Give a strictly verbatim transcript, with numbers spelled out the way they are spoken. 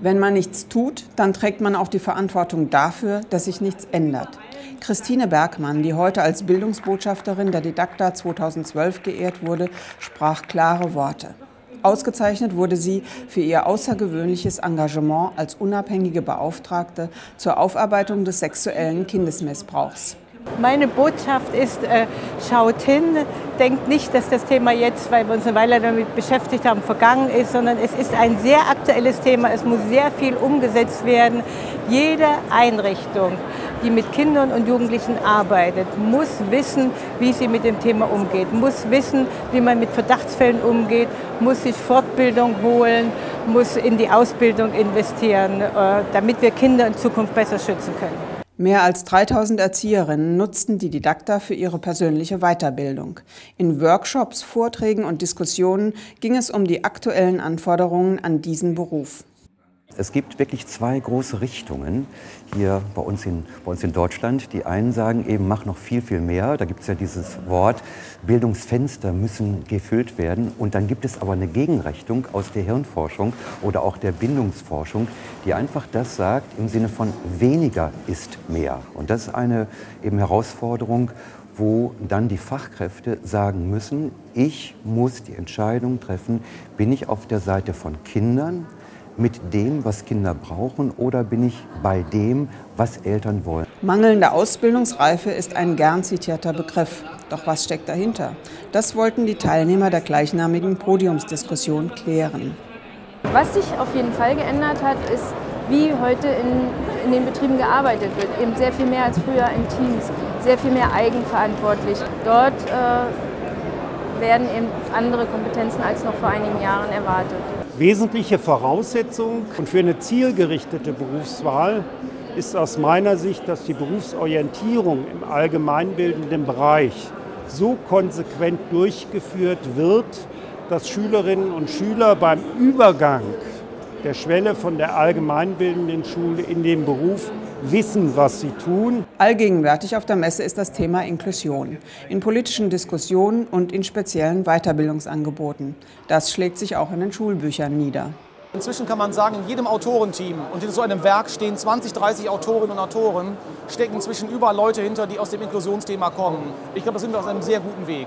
Wenn man nichts tut, dann trägt man auch die Verantwortung dafür, dass sich nichts ändert. Christine Bergmann, die heute als Bildungsbotschafterin der Didacta zweitausendzwölf geehrt wurde, sprach klare Worte. Ausgezeichnet wurde sie für ihr außergewöhnliches Engagement als unabhängige Beauftragte zur Aufarbeitung des sexuellen Kindesmissbrauchs. Meine Botschaft ist, äh, schaut hin, denkt nicht, dass das Thema jetzt, weil wir uns eine Weile damit beschäftigt haben, vergangen ist, sondern es ist ein sehr aktuelles Thema, es muss sehr viel umgesetzt werden. Jede Einrichtung, die mit Kindern und Jugendlichen arbeitet, muss wissen, wie sie mit dem Thema umgeht, muss wissen, wie man mit Verdachtsfällen umgeht, muss sich Fortbildung holen, muss in die Ausbildung investieren, äh, damit wir Kinder in Zukunft besser schützen können. Mehr als dreitausend Erzieherinnen nutzten die Didacta für ihre persönliche Weiterbildung. In Workshops, Vorträgen und Diskussionen ging es um die aktuellen Anforderungen an diesen Beruf. Es gibt wirklich zwei große Richtungen hier bei uns in, bei uns in Deutschland. Die einen sagen eben, mach noch viel, viel mehr. Da gibt es ja dieses Wort, Bildungsfenster müssen gefüllt werden. Und dann gibt es aber eine Gegenrichtung aus der Hirnforschung oder auch der Bindungsforschung, die einfach das sagt im Sinne von weniger ist mehr. Und das ist eine eben Herausforderung, wo dann die Fachkräfte sagen müssen, ich muss die Entscheidung treffen, bin ich auf der Seite von Kindern, mit dem, was Kinder brauchen, oder bin ich bei dem, was Eltern wollen? Mangelnde Ausbildungsreife ist ein gern zitierter Begriff. Doch was steckt dahinter? Das wollten die Teilnehmer der gleichnamigen Podiumsdiskussion klären. Was sich auf jeden Fall geändert hat, ist, wie heute in, in den Betrieben gearbeitet wird. Eben sehr viel mehr als früher in Teams, sehr viel mehr eigenverantwortlich. Dort äh, werden eben andere Kompetenzen als noch vor einigen Jahren erwartet. Wesentliche Voraussetzung für eine zielgerichtete Berufswahl ist aus meiner Sicht, dass die Berufsorientierung im allgemeinbildenden Bereich so konsequent durchgeführt wird, dass Schülerinnen und Schüler beim Übergang der Schwelle von der allgemeinbildenden Schule in den Beruf wissen, was sie tun. Allgegenwärtig auf der Messe ist das Thema Inklusion, in politischen Diskussionen und in speziellen Weiterbildungsangeboten. Das schlägt sich auch in den Schulbüchern nieder. Inzwischen kann man sagen, in jedem Autorenteam und in so einem Werk stehen zwanzig, dreißig Autorinnen und Autoren, stecken inzwischen überall Leute hinter, die aus dem Inklusionsthema kommen. Ich glaube, da sind wir auf einem sehr guten Weg.